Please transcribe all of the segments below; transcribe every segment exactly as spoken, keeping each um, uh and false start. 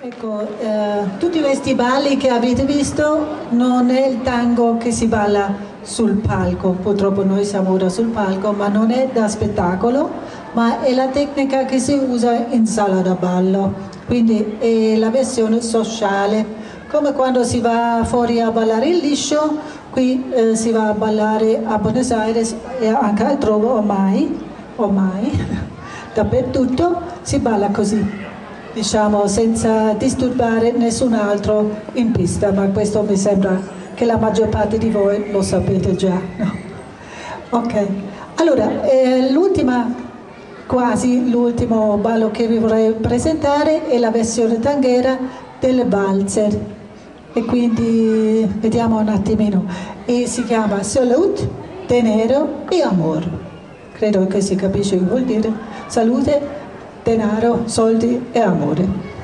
Ecco, eh, tutti questi balli che avete visto non è il tango che si balla sul palco, purtroppo noi siamo ora sul palco, ma non è da spettacolo, ma è la tecnica che si usa in sala da ballo, quindi è la versione sociale, come quando si va fuori a ballare il liscio, qui eh, si va a ballare a Buenos Aires e anche altrove ormai, ormai, dappertutto si balla così. Diciamo senza disturbare nessun altro in pista, ma questo mi sembra che la maggior parte di voi lo sapete già, no? Ok, allora eh, l'ultima, quasi l'ultimo ballo che vi vorrei presentare è la versione tanghera delle valzer, e quindi vediamo un attimino, e si chiama Salud, dinero e amor. Credo che si capisce che vuol dire salute, denaro, soldi e amore.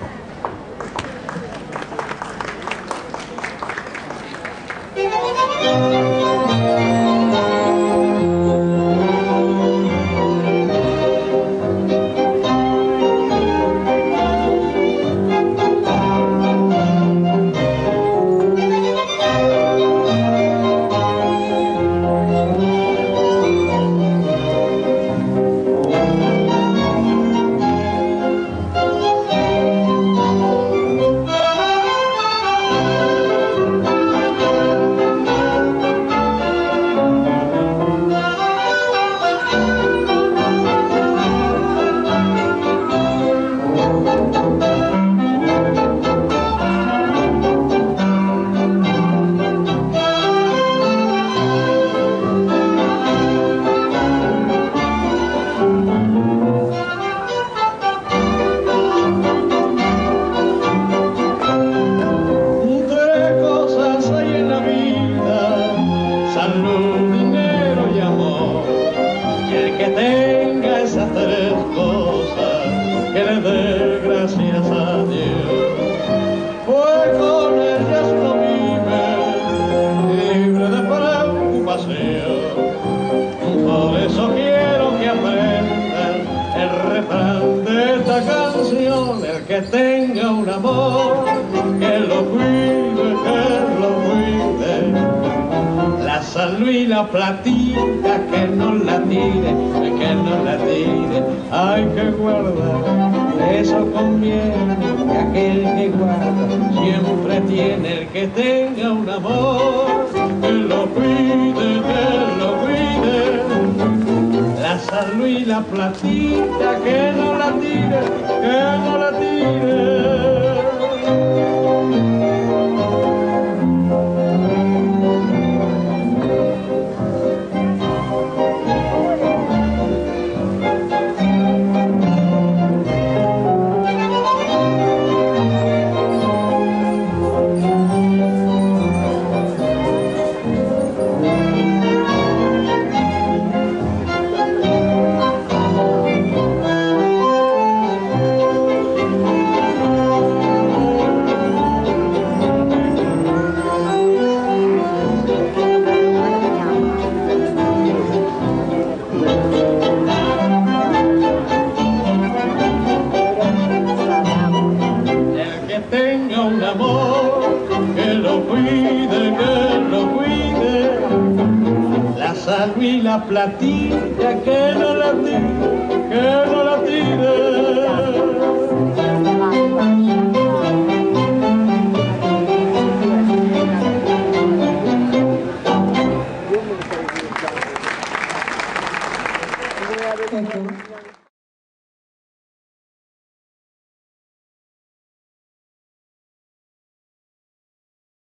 Salud, dinero y amor, y el que tenga esas tres cosas, que le dé gracias a Dios, pues con ellas uno vive, libre de preocupación. Por eso quiero que aprendan el refrán de esta canción, el que tenga un amor, que lo cuide, que lo cuide. La salud y la platita que no la tire, que no la tire, hay que guardar, eso conviene, que aquel que guarda siempre tiene. El que tenga un amor, que lo cuide, que lo cuide. La salud y la platita que no la tire, que no la tire. Y la platita que no la tire, que no la tire.